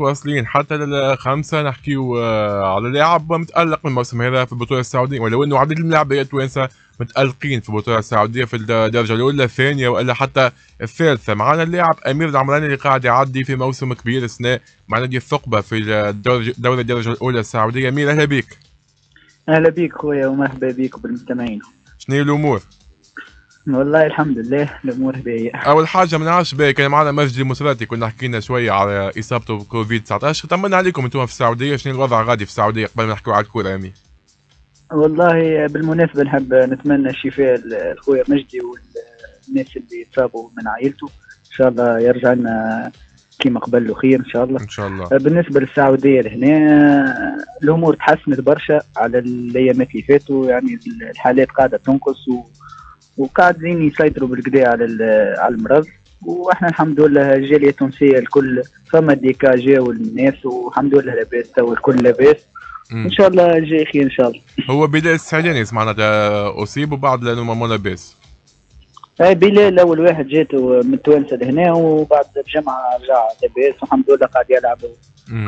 واصلين حتى للخمسة نحكيو على لاعب متألق من الموسم هذا في البطولة السعودية، ولو انه عديد من اللاعبين التوانسة متألقين في البطولة السعودية في الدرجة الأولى الثانية وإلا حتى الثالثة. معنا اللاعب أمير العمراني اللي قاعد يعدي في موسم كبير السنة مع نادي الثقبة في دوري الدرجة الأولى السعودية. أمير أهلا بك. أهلا بك خويا ومرحبا بك وبالمستمعين. شنو هي الأمور؟ والله الحمد لله الامور باهيه. اول حاجه ما نعرفش باهي، كان معنا مجدي موسراتي كنا حكينا شويه على اصابته بكوفيد 19، طمنا عليكم انتم في السعوديه، شنو الوضع غادي في السعوديه قبل ما نحكيو على الكره؟ امين والله بالمناسبه نحب نتمنى الشفاء لخويا مجدي والناس اللي اتصابوا من عائلته، ان شاء الله يرجع لنا كيما قبل وخير ان شاء الله. ان شاء الله. بالنسبه للسعوديه لهنا الامور تحسنت برشا على الايامات اللي فاتوا، يعني الحالات قاعده تنقص وقاعدين يسيطروا بالكدا على المرض، واحنا الحمد لله الجاليه التونسيه الكل فما ديكا جاو الناس والحمد لله لاباس توا الكل لاباس ان شاء الله الجاي خير ان شاء الله. هو بلال السعداني سمعنا اصيب وبعد نورمالمون لاباس. اي بلال اول واحد جاته من التوانسه لهنا وبعد بجمعه رجع لاباس والحمد لله قاعد يلعب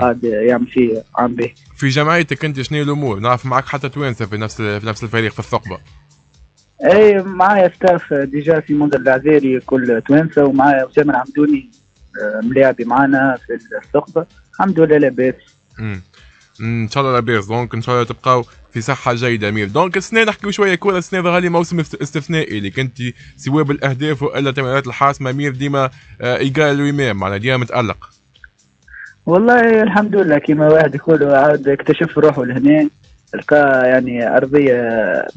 قاعد يعمل فيه عام به. في جمعيتك انت شنو الامور؟ نعرف معك حتى توانسه في نفس الفريق في الثقبه. اي معايا ستاف ديجا في منذر العذاري كل توانسه، ومعايا اسامه العمدوني ملاعبي معانا في الثقبه، الحمد لله لاباس. ان شاء الله لاباس، دونك ان شاء الله تبقاو في صحه جيده امير. دونك السنه نحكيو شويه كره، السنه ظهر لي موسم استثنائي اللي كنت سواء بالاهداف والا التمريرات الحاسمه امير ديما ايجال ويمام، معناها ديما متالق. والله الحمد لله كيما واحد يقولوا عاد اكتشف روحه لهنا، تلقى يعني ارضيه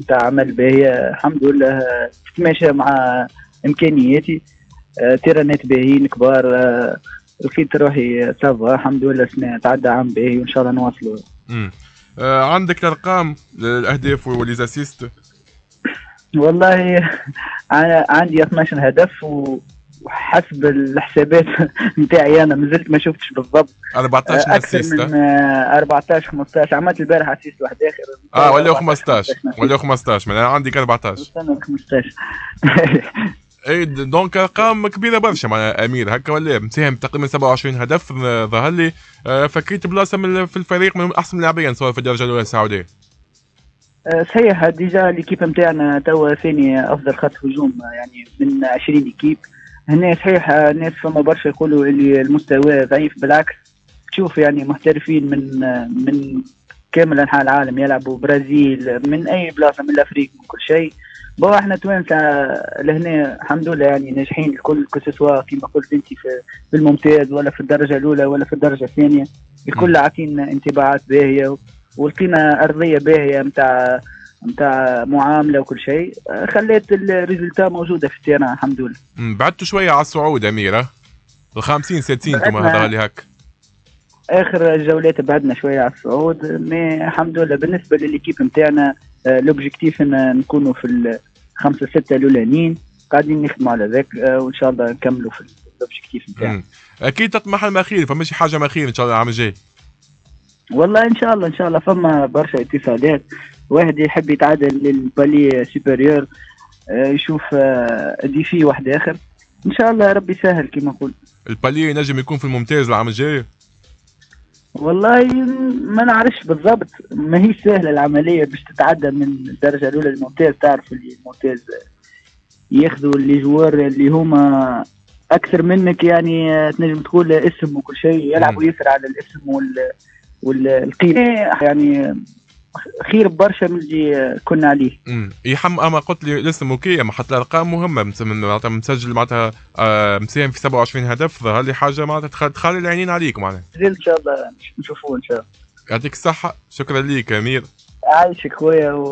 نتاع عمل باهيه الحمد لله تتماشى مع امكانياتي، تيرانات باهيين كبار، لقيت روحي صافا الحمد لله سنه تعدى عام باهي وان شاء الله نواصلوا. عندك الارقام الاهداف والزاسيست؟ والله عندي 12 هدف وحسب الحسابات نتاعي انا مازلت ما شفتش بالضبط 14 اسيست اكثر من 14 15 عملت البارح اسيست واحد اخر ولا 15 معناها عندك 14 15 اي دونك ارقام كبيره برشا معناها امير هكا ولا مساهم تقريبا 27 هدف ظهر لي، فكيت بلاصه في الفريق من احسن لاعبين سواء في الدرجه الاولى السعوديه. صحيح ديجا ليكيب نتاعنا توا ثاني افضل خط هجوم يعني من 20 ليكيب هنا. صحيح الناس فما برشا يقولوا اللي المستوى ضعيف، بالعكس تشوف يعني محترفين من كامل انحاء العالم يلعبوا، برازيل من اي بلاصه من الافريق من كل شيء، بوا احنا توانسه لهنا الحمد لله يعني ناجحين الكل كسوا كيما قلت انت في الممتاز ولا في الدرجه الاولى ولا في الدرجه الثانيه، الكل عاطينا انطباعات باهيه ولقينا ارضيه باهيه نتاع معامله وكل شيء، خليت الريزلتا موجوده في التيران الحمد لله. بعدتوا شويه على الصعود اميره ال 50 60 كما هضر لي هك اخر الجولات بعدنا شويه على الصعود، مي الحمد لله بالنسبه لليكيب نتاعنا لوبجيكتيف ان نكونوا في الخمسه سته الاولانيين قاعدين نخدموا على ذاك وان شاء الله نكملوا في لوبجيكتيف نتاعنا. اكيد تطمح المخير فما شي حاجه مخير ان شاء الله العام الجاي؟ والله ان شاء الله فما برشا اتصالات، واحد يحب يتعادل للبالي سوبيريور يشوف ديفي واحد اخر ان شاء الله ربي يسهل. كما نقول البالي نجم يكون في الممتاز العام الجاي. والله ما نعرفش بالضبط، ما هي سهله العمليه باش تتعدى من الدرجه الاولى للممتاز، تعرف اللي الممتاز ياخذوا اللي جوار اللي هما اكثر منك يعني تنجم تقول اسم وكل شيء يلعبوا يسر على الاسم والقيمه يعني خير برشا من اللي كنا عليه. يحم اما قلت لي الاسم اوكي اما حتى الارقام مهمه، معناتها مسجل معناتها مساهم في 27 هدف، ظهر لي حاجه معناتها تخلي العينين عليك معناتها. ان شاء الله نشوفوه ان شاء الله. يعطيك الصحه، شكرا ليك امير. عايشك خويا